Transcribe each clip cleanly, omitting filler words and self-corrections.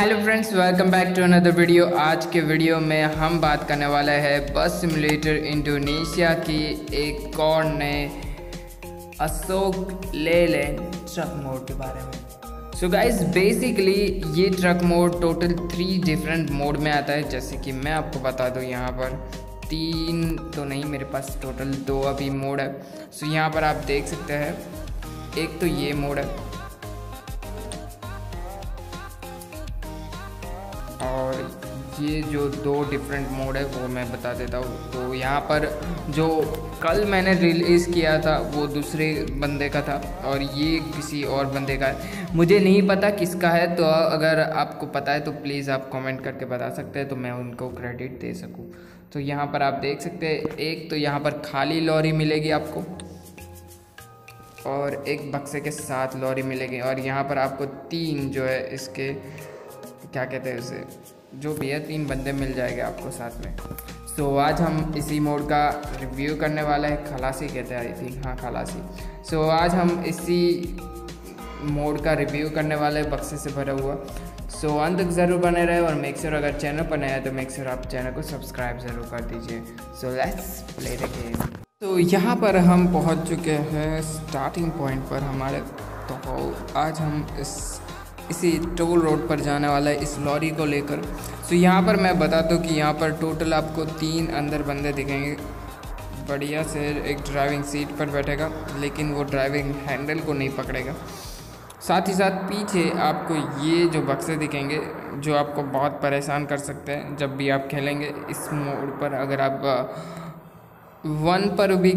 Hello friends, welcome back to another video. आज के video में हम बात करने वाले हैं बस सिमुलेटर इंडोनेशिया की एक और नए अशोक लेलैंड ट्रक मोड के बारे में। सो गाइज, बेसिकली ये truck mode total 3 different mode में आता है। जैसे कि मैं आपको बता दूं, यहाँ पर 3 तो नहीं, मेरे पास टोटल 2 अभी मोड है। सो यहाँ पर आप देख सकते हैं, एक तो ये मोड है और ये जो 2 डिफरेंट मोड है वो मैं बता देता हूँ। तो यहाँ पर जो कल मैंने रिलीज़ किया था वो दूसरे बंदे का था और ये किसी और बंदे का है, मुझे नहीं पता किसका है। तो अगर आपको पता है तो प्लीज़ आप कमेंट करके बता सकते हैं तो मैं उनको क्रेडिट दे सकूँ। तो यहाँ पर आप देख सकते हैं, एक तो यहाँ पर खाली लॉरी मिलेगी आपको और एक बक्से के साथ लॉरी मिलेगी। और यहाँ पर आपको 3 जो है इसके क्या कहते हैं उसे, जो भी है, 3 बंदे मिल जाएंगे आपको साथ में। सो आज हम इसी मोड का रिव्यू करने वाले हैं। खलासी कहते हैं आई थिंक, हाँ खलासी। सो आज हम इसी मोड का रिव्यू करने वाले हैं, बक्से से भरा हुआ। सो अंत तक ज़रूर बने रहे और मेक श्योर अगर चैनल पर नया है तो मेक श्योर आप चैनल को सब्सक्राइब ज़रूर कर दीजिए। So let's play the game. तो यहाँ पर हम पहुँच चुके हैं स्टार्टिंग पॉइंट पर हमारे। तो आज हम इसी टोल रोड पर जाने वाला है इस लॉरी को लेकर। सो यहाँ पर मैं बता दूँ कि यहाँ पर टोटल आपको 3 अंदर बंदे दिखेंगे। बढ़िया से एक ड्राइविंग सीट पर बैठेगा लेकिन वो ड्राइविंग हैंडल को नहीं पकड़ेगा। साथ ही साथ पीछे आपको ये जो बक्से दिखेंगे जो आपको बहुत परेशान कर सकते हैं जब भी आप खेलेंगे इस मोड पर। अगर आप 1 पर भी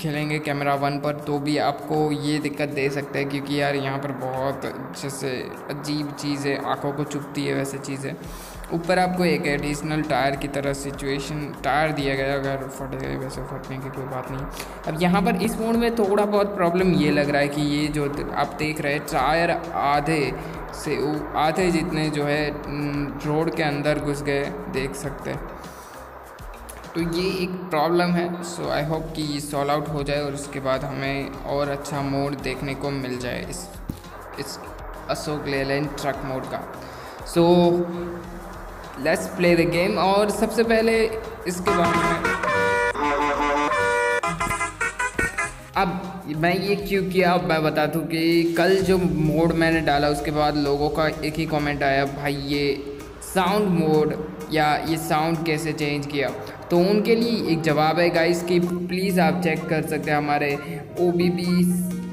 खेलेंगे, कैमरा 1 पर, तो भी आपको ये दिक्कत दे सकता है क्योंकि यार यहाँ पर बहुत जैसे अजीब चीज़ है, आँखों को चुभती है वैसे चीज़ें। ऊपर आपको एक एडिशनल टायर की तरह सिचुएशन टायर दिया गया, अगर फट गए वैसे फटने की कोई बात नहीं। अब यहाँ पर इस मोड में थोड़ा बहुत प्रॉब्लम ये लग रहा है कि ये जो आप देख रहे हैं टायर आधे जितने जो है रोड के अंदर घुस गए, देख सकते हैं। तो ये एक प्रॉब्लम है। सो आई होप कि ये सॉल्व आउट हो जाए और उसके बाद हमें और अच्छा मोड देखने को मिल जाए इस अशोक लेलैंड ट्रक मोड का। So let's play the game. और सबसे पहले इसके बारे में अब मैं ये क्यों किया मैं बता दूँ कि कल जो मोड मैंने डाला उसके बाद लोगों का एक ही कमेंट आया, भाई ये साउंड मोड या ये साउंड कैसे चेंज किया। तो उनके लिए एक जवाब है गाइस कि प्लीज़ आप चेक कर सकते हैं हमारे OBP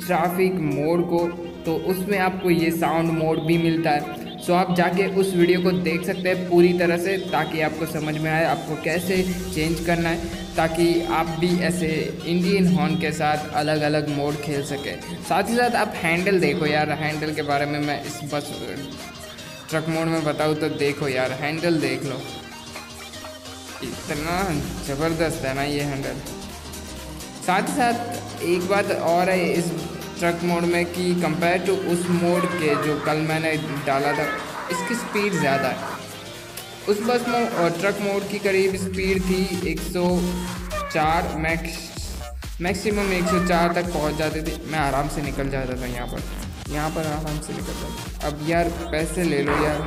ट्रैफिक मोड को, तो उसमें आपको ये साउंड मोड भी मिलता है। सो आप जाके उस वीडियो को देख सकते हैं पूरी तरह से ताकि आपको समझ में आए आपको कैसे चेंज करना है, ताकि आप भी ऐसे इंडियन हॉर्न के साथ अलग अलग मोड खेल सकें। साथ ही साथ आप हैंडल देखो यार, हैंडल के बारे में मैं इस बस ट्रक मोड में बताऊँ तो देखो यार, हैंडल देख लो, इतना ज़बरदस्त है ना ये हैंडल। साथ ही साथ एक बात और है इस ट्रक मोड में कि कंपेयर टू उस मोड के जो कल मैंने डाला था, इसकी स्पीड ज़्यादा है। उस बस मोड और ट्रक मोड की करीब स्पीड थी 104 मैक्सिमम 104 तक पहुंच जाते थे। मैं आराम से निकल जाता था यहाँ पर आराम से निकल जाता था। अब यार पैसे ले लो यार,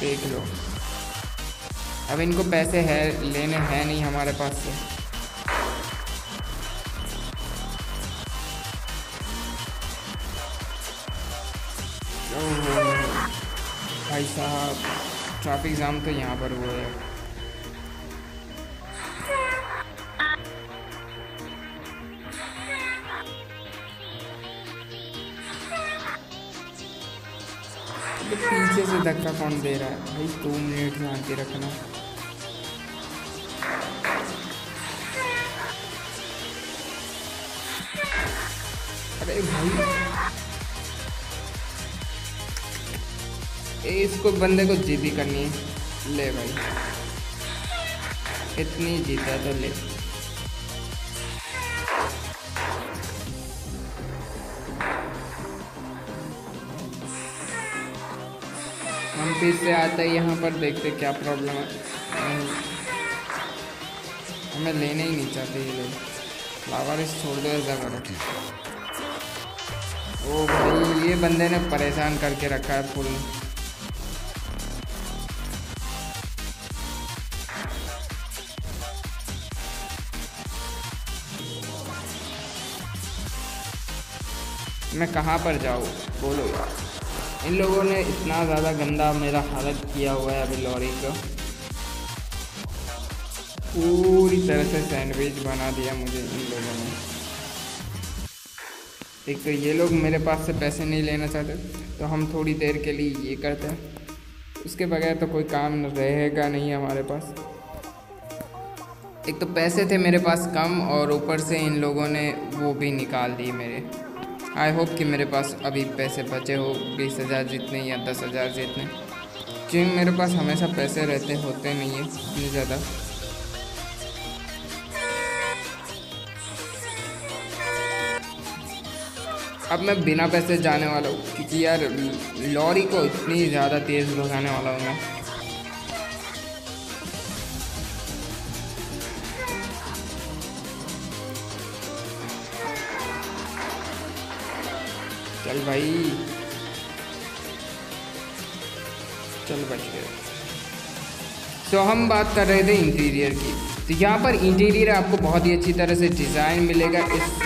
देख लो। अब इनको पैसे है लेने हैं नहीं हमारे पास से। भाई साहब ट्रैफिक जाम तो यहाँ पर हुआ है। पीछे से धक्का कौन दे रहा है भाई, 2 मिनट ध्यान के रखना। अरे भाई इसको बंदे को जीती करनी है। ले भाई इतनी जीता तो ले। हम फिर से आते हैं यहाँ पर, देखते क्या प्रॉब्लम है। हमें लेने ही नहीं चाहते ये लोग। फ्लावर इस छोड़ दो ऐसा करो। ओ भाई ये बंदे ने परेशान करके रखा है फुल। मैं कहाँ पर जाऊँ बोलो यार। इन लोगों ने इतना ज़्यादा गंदा मेरा हालत किया हुआ है अभी लॉरी को। पूरी तरह से सैंडविच बना दिया मुझे इन लोगों ने। एक तो ये लोग मेरे पास से पैसे नहीं लेना चाहते, तो हम थोड़ी देर के लिए ये करते हैं। उसके बगैर तो कोई काम रहेगा नहीं हमारे पास। एक तो पैसे थे मेरे पास कम, और ऊपर से इन लोगों ने वो भी निकाल दिए मेरे। आई होप कि मेरे पास अभी पैसे बचे हो 20,000 जितने या 10,000 जितने, क्योंकि मेरे पास हमेशा पैसे रहते होते नहीं है इतने ज़्यादा। अब मैं बिना पैसे जाने वाला हूँ, क्योंकि यार लॉरी को इतनी ज़्यादा तेज़ भगाने वाला हूँ मैं। चल भाई चल बच गए। सो हम बात कर रहे थे इंटीरियर की, तो यहाँ पर इंटीरियर आपको बहुत ही अच्छी तरह से डिज़ाइन मिलेगा इस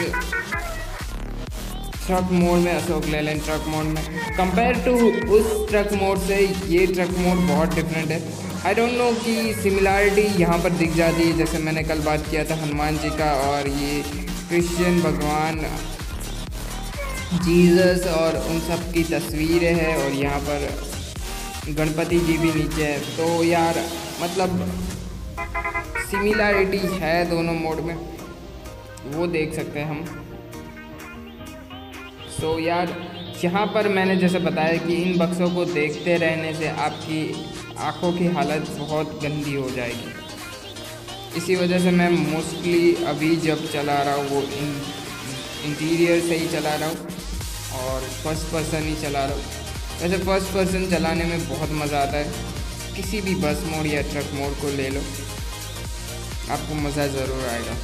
ट्रक मोड में, अशोक लेलैंड ट्रक मोड में। कंपेयर टू उस ट्रक मोड से ये ट्रक मोड बहुत डिफरेंट है। आई डोंट नो कि सिमिलरिटी यहाँ पर दिख जाती है, जैसे मैंने कल बात किया था हनुमान जी का और ये क्रिश्चियन भगवान जीसस और उन सब की तस्वीरें हैं, और यहाँ पर गणपति जी भी नीचे है। तो यार मतलब सिमिलरिटी है दोनों मोड में, वो देख सकते हैं हम। सो यार यहाँ पर मैंने जैसे बताया कि इन बक्सों को देखते रहने से आपकी आँखों की हालत बहुत गंदी हो जाएगी। इसी वजह से मैं मोस्टली अभी जब चला रहा हूँ वो इंटीरियर से ही चला रहा हूँ और फर्स्ट पर्सन ही चला रहा हूँ। वैसे फर्स्ट पर्सन चलाने में बहुत मज़ा आता है। किसी भी बस मोड या ट्रक मोड को ले लो, आपको मज़ा ज़रूर आएगा।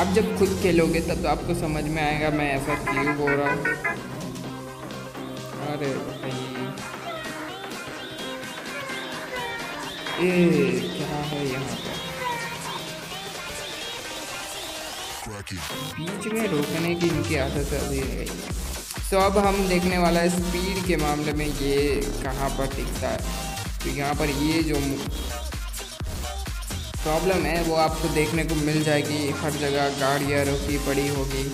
आप जब खुद खेलोगे तब तो आपको समझ में आएगा मैं ऐसा क्यों हो रहा हूँ। अरे भाई ये क्या है यहाँ पर, बीच में रोकने की इनकी आदत अभी रही है। सो अब हम देखने वाला है स्पीड के मामले में ये कहाँ पर दिखता है। तो यहाँ पर ये जो प्रॉब्लम है वो आपको देखने को मिल जाएगी हर जगह। गाड़ियाँ रुकी पड़ी होगी,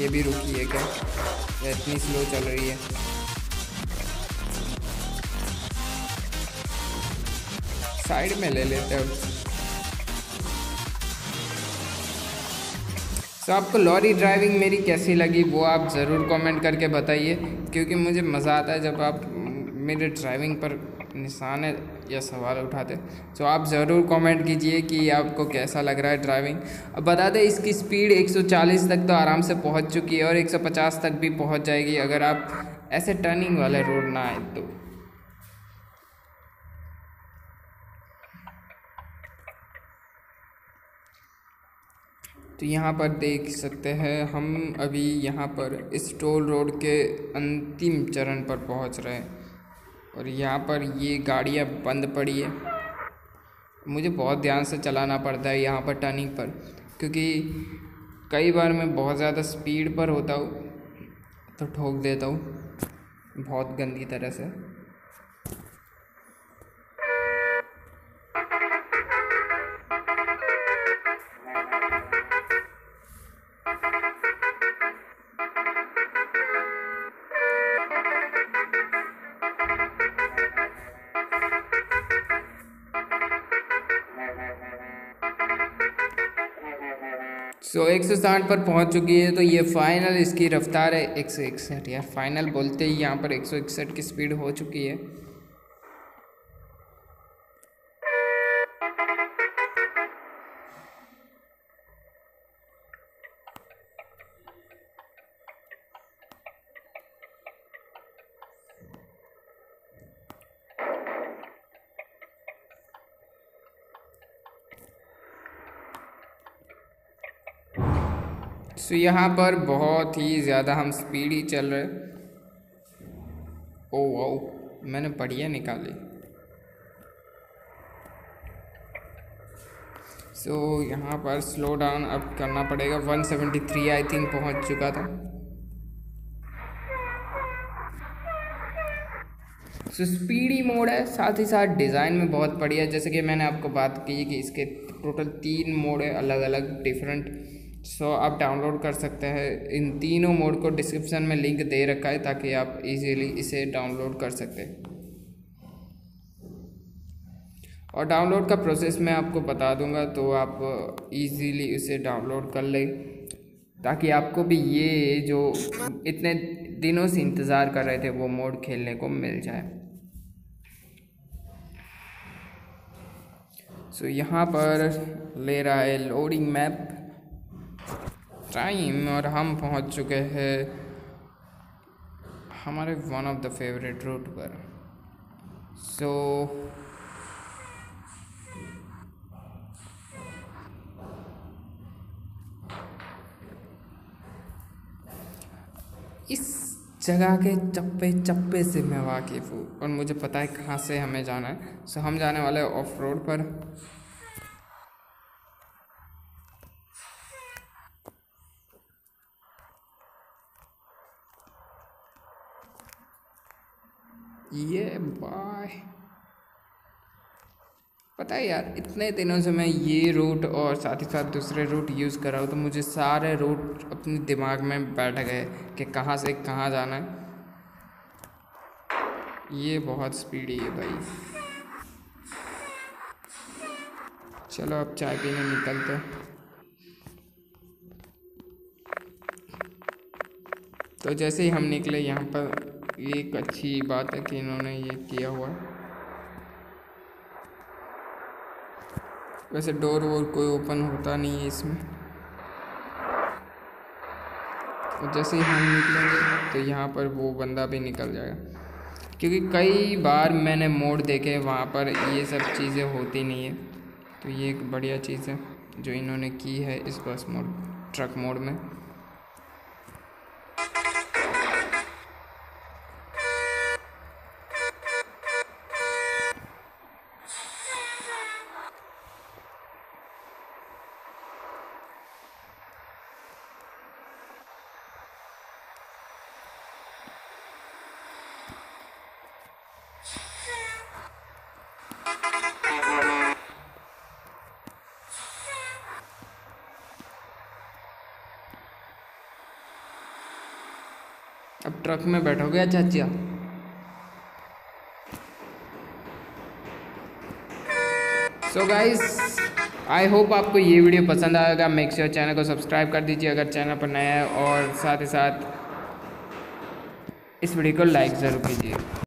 ये भी रुकी है क्या, इतनी स्लो चल रही है। साइड में ले लेते हैं। तो आपको लॉरी ड्राइविंग मेरी कैसी लगी वो आप ज़रूर कमेंट करके बताइए, क्योंकि मुझे मज़ा आता है जब आप मेरे ड्राइविंग पर निशाने या सवाल उठाते। तो आप ज़रूर कमेंट कीजिए कि आपको कैसा लग रहा है ड्राइविंग। अब बता दें इसकी स्पीड 140 तक तो आराम से पहुंच चुकी है और 150 तक भी पहुंच जाएगी अगर आप ऐसे टर्निंग वाले रोड ना आए तो। तो यहाँ पर देख सकते हैं हम अभी यहाँ पर इस टोल रोड के अंतिम चरण पर पहुँच रहे हैं, और यहाँ पर ये गाड़ियाँ बंद पड़ी है। मुझे बहुत ध्यान से चलाना पड़ता है यहाँ पर टर्निंग पर, क्योंकि कई बार मैं बहुत ज़्यादा स्पीड पर होता हूँ तो ठोक देता हूँ बहुत गंदी तरह से। सो 160 पर पहुंच चुकी है। तो ये फाइनल इसकी रफ्तार है 161 यार, फाइनल बोलते ही यहाँ पर 161 की स्पीड हो चुकी है। सो यहाँ पर बहुत ही ज़्यादा हम स्पीड ही चल रहे। ओ वाओ, मैंने बढ़िया निकाली। सो यहाँ पर स्लो डाउन अब करना पड़ेगा। 173 आई थिंक पहुँच चुका था। सो स्पीडी मोड है, साथ ही साथ डिज़ाइन में बहुत बढ़िया। जैसे कि मैंने आपको बात की कि इसके टोटल 3 मोड है अलग अलग डिफरेंट। सो आप डाउनलोड कर सकते हैं। इन तीनों मोड को डिस्क्रिप्शन में लिंक दे रखा है ताकि आप इजीली इसे डाउनलोड कर सकते हैं। और डाउनलोड का प्रोसेस मैं आपको बता दूंगा, तो आप इजीली इसे डाउनलोड कर लें ताकि आपको भी ये जो इतने दिनों से इंतज़ार कर रहे थे वो मोड खेलने को मिल जाए। सो यहाँ पर ले रहा है लोडिंग मैप टाइम, और हम पहुंच चुके हैं हमारे one of the favourite route पर। सो इस जगह के चप्पे चप्पे से मैं वाकिफ़ हूँ और मुझे पता है कहाँ से हमें जाना है। सो हम जाने वाले हैं ऑफ रोड पर। ये बाय पता है यार, इतने दिनों से मैं ये रूट और साथ ही साथ दूसरे रूट यूज़ कर रहा हूँ, तो मुझे सारे रूट अपने दिमाग में बैठ गए कि कहाँ से कहाँ जाना है। ये बहुत स्पीडी है भाई। चलो अब चाय पीने निकलते हैं। तो जैसे ही हम निकले यहाँ पर, ये एक अच्छी बात है कि इन्होंने ये किया हुआ। वैसे डोर वोर कोई ओपन होता नहीं है इसमें। और जैसे ही हम निकलेंगे तो यहाँ पर वो बंदा भी निकल जाएगा, क्योंकि कई बार मैंने मोड देखे वहाँ पर ये सब चीज़ें होती नहीं है। तो ये एक बढ़िया चीज़ है जो इन्होंने की है इस बस मोड ट्रक मोड में। अब ट्रक में बैठोगे अच्छा अच्छा। सो गाइस, आई होप आपको ये वीडियो पसंद आएगा। मेक श्योर चैनल को सब्सक्राइब कर दीजिए अगर चैनल पर नया है, और साथ ही साथ इस वीडियो को लाइक ज़रूर कीजिए।